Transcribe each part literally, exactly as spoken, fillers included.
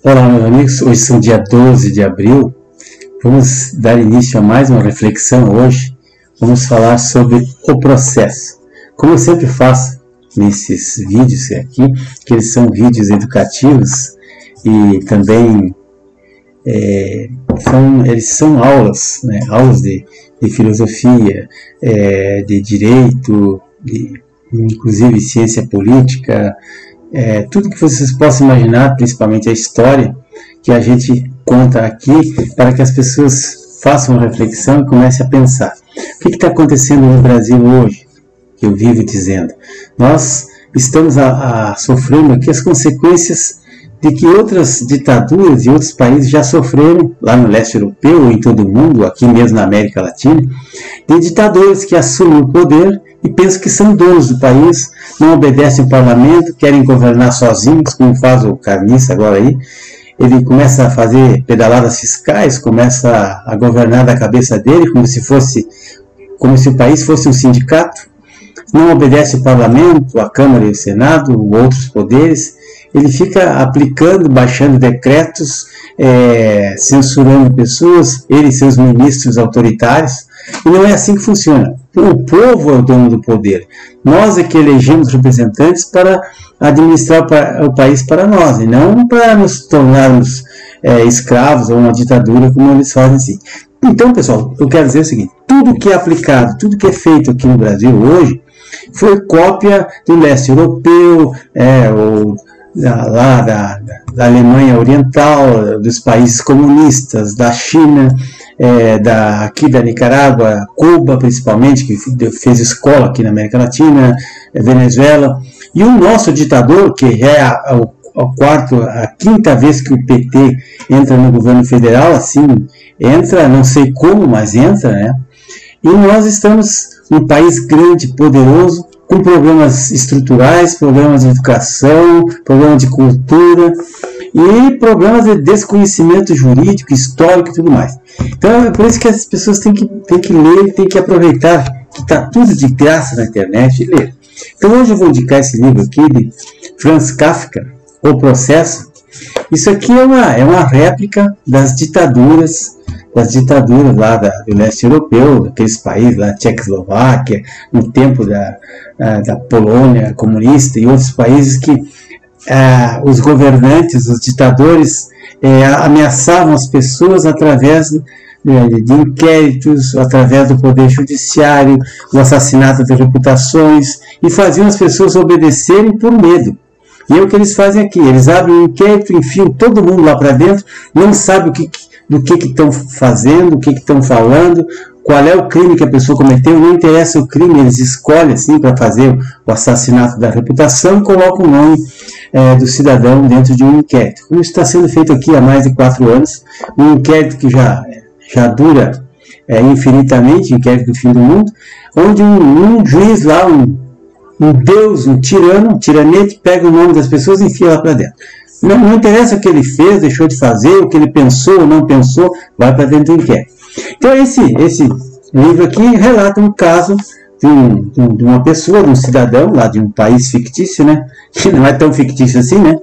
Olá, meus amigos, hoje são dia doze de abril, vamos dar início a mais uma reflexão hoje, vamos falar sobre o processo. Como eu sempre faço nesses vídeos aqui, que eles são vídeos educativos e também é, são, eles são aulas, né? Aulas de, de filosofia, é, de direito, de, inclusive ciência política, É, tudo que vocês possam imaginar, principalmente a história, que a gente conta aqui para que as pessoas façam uma reflexão e comecem a pensar. O que está acontecendo no Brasil hoje, que eu vivo dizendo? Nós estamos a, a sofrendo aqui as consequências de que outras ditaduras e outros países já sofreram, lá no leste europeu, ou em todo o mundo, aqui mesmo na América Latina, de ditadores que assumem o poder e pensam que são donos do país, não obedecem o parlamento, querem governar sozinhos, como faz o Carniça agora aí. Ele começa a fazer pedaladas fiscais, começa a governar da cabeça dele, como se fosse, como se o país fosse um sindicato. Não obedece o parlamento, a Câmara e o Senado, ou outros poderes. Ele fica aplicando, baixando decretos, é, censurando pessoas, ele e seus ministros autoritários. E não é assim que funciona. O povo é o dono do poder. Nós é que elegemos representantes para administrar o país para nós, e não para nos tornarmos é, escravos ou uma ditadura como eles fazem assim. Então, pessoal, eu quero dizer o seguinte: tudo que é aplicado, tudo que é feito aqui no Brasil hoje, foi cópia do leste europeu, é, ou da, lá da, da Alemanha Oriental, dos países comunistas, da China, é, da, aqui da Nicarágua, Cuba principalmente, que fez escola aqui na América Latina, é, Venezuela. E o nosso ditador, que é a, a, a, quarto, a quinta vez que o P T entra no governo federal, assim, entra, não sei como, mas entra, né? E nós estamos num país grande, poderoso, com problemas estruturais, problemas de educação, problemas de cultura e problemas de desconhecimento jurídico, histórico e tudo mais. Então é por isso que as pessoas têm que, têm que ler, têm que aproveitar que está tudo de graça na internet e ler. Então hoje eu vou indicar esse livro aqui de Franz Kafka, O Processo. Isso aqui é uma, é uma réplica das ditaduras, das ditaduras lá da, do leste europeu, daqueles países lá, Tchecoslováquia, no tempo da, da Polônia comunista e outros países que ah, os governantes, os ditadores, eh, ameaçavam as pessoas através de, de inquéritos, através do poder judiciário, do assassinato de reputações, e faziam as pessoas obedecerem por medo. E é o que eles fazem aqui, eles abrem um inquérito, enfiam todo mundo lá para dentro, não sabe o que, do que estão fazendo, o que estão falando, qual é o crime que a pessoa cometeu, não interessa o crime, eles escolhem assim para fazer o assassinato da reputação, colocam o nome é, do cidadão dentro de um inquérito. Como está sendo feito aqui há mais de quatro anos, um inquérito que já, já dura é, infinitamente, inquérito do fim do mundo, onde um, um juiz lá, um Um deus, um tirano, um tiranete, pega o nome das pessoas e enfia lá para dentro. Não, não interessa o que ele fez, deixou de fazer, o que ele pensou ou não pensou, vai para dentro do inquérito. Então esse, esse livro aqui relata um caso de, um, de uma pessoa, de um cidadão lá de um país fictício, né? Que não é tão fictício assim, né?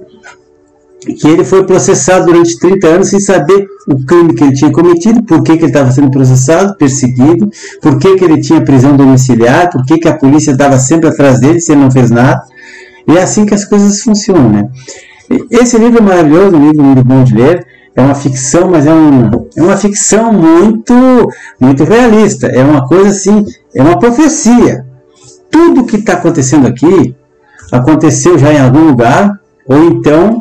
Que ele foi processado durante trinta anos sem saber o crime que ele tinha cometido, por que, que ele estava sendo processado, perseguido, por que, que ele tinha prisão domiciliar, por que, que a polícia estava sempre atrás dele se ele não fez nada. E é assim que as coisas funcionam, né? Esse livro é maravilhoso, um livro muito bom de ler, é uma ficção, mas é, um, é uma ficção muito, muito realista, é uma coisa assim, é uma profecia. Tudo que está acontecendo aqui, aconteceu já em algum lugar, ou então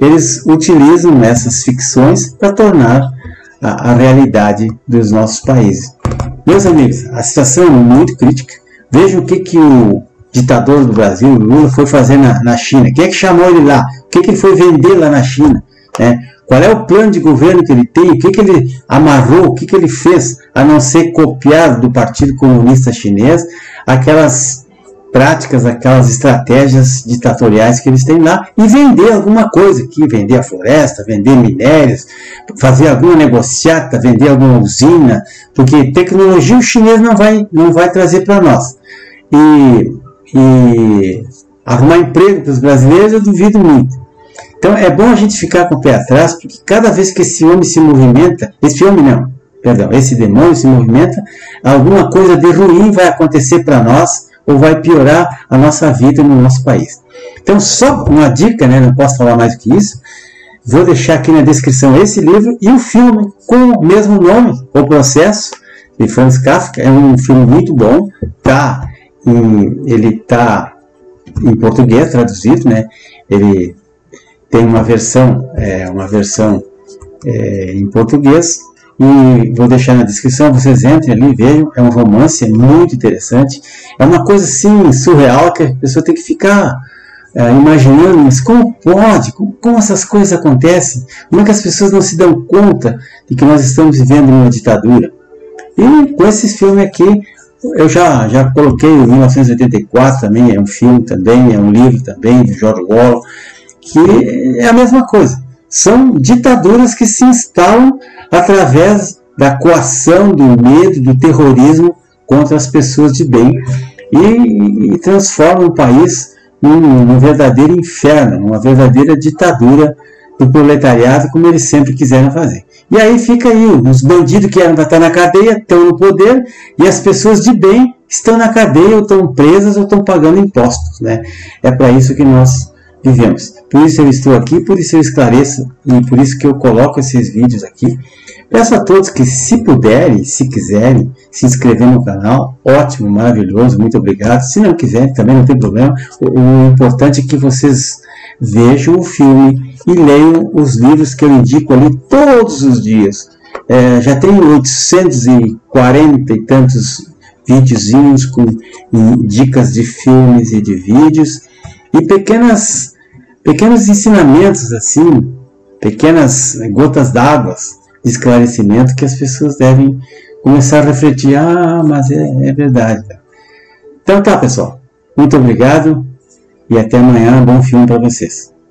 eles utilizam essas ficções para tornar a, a realidade dos nossos países. Meus amigos, a situação é muito crítica. Vejam o que, que o ditador do Brasil, Lula, foi fazer na, na China. Quem é que chamou ele lá? O que, que ele foi vender lá na China? É, qual é o plano de governo que ele tem? O que, que ele amarrou? O que, que ele fez? A não ser copiar do Partido Comunista Chinês aquelas práticas, aquelas estratégias ditatoriais que eles têm lá, e vender alguma coisa aqui, vender a floresta, vender minérios, fazer alguma negociata, vender alguma usina, porque tecnologia o chinês não vai, não vai trazer para nós. E, e arrumar emprego para os brasileiros eu duvido muito. Então é bom a gente ficar com o pé atrás, porque cada vez que esse homem se movimenta, esse homem não, perdão, esse demônio se movimenta, alguma coisa de ruim vai acontecer para nós, ou vai piorar a nossa vida no nosso país. Então, só uma dica, né, não posso falar mais do que isso, vou deixar aqui na descrição esse livro e o filme com o mesmo nome, O Processo, de Franz Kafka. É um filme muito bom, tá em, ele está em português, traduzido, né? Ele tem uma versão, é, uma versão é, em português, e vou deixar na descrição, vocês entrem ali e vejam. É um romance, é muito interessante, é uma coisa assim surreal, que a pessoa tem que ficar é, imaginando, mas como pode, como, como essas coisas acontecem, como é que as pessoas não se dão conta de que nós estamos vivendo uma ditadura. E com esses filmes aqui, eu já, já coloquei o mil novecentos e oitenta e quatro também, é um filme também, é um livro também, de George Orwell, que é a mesma coisa. São ditaduras que se instalam através da coação, do medo, do terrorismo contra as pessoas de bem e, e transformam o país num, num verdadeiro inferno, uma verdadeira ditadura do proletariado, como eles sempre quiseram fazer. E aí fica aí, os bandidos que eram para estar na cadeia estão no poder e as pessoas de bem estão na cadeia, ou estão presas ou estão pagando impostos, né? É para isso que nós vivemos. Por isso eu estou aqui, por isso eu esclareço e por isso que eu coloco esses vídeos aqui. Peço a todos que, se puderem, se quiserem, se inscrever no canal. Ótimo, maravilhoso, muito obrigado. Se não quiserem, também não tem problema. O importante é que vocês vejam o filme e leiam os livros que eu indico ali todos os dias. É, já tenho oitocentos e quarenta e tantos videozinhos com dicas de filmes e de vídeos. E pequenas, pequenos ensinamentos, assim, pequenas gotas d'água de esclarecimento que as pessoas devem começar a refletir. Ah, mas é, é verdade. Então tá, pessoal. Muito obrigado e até amanhã. Bom filme para vocês.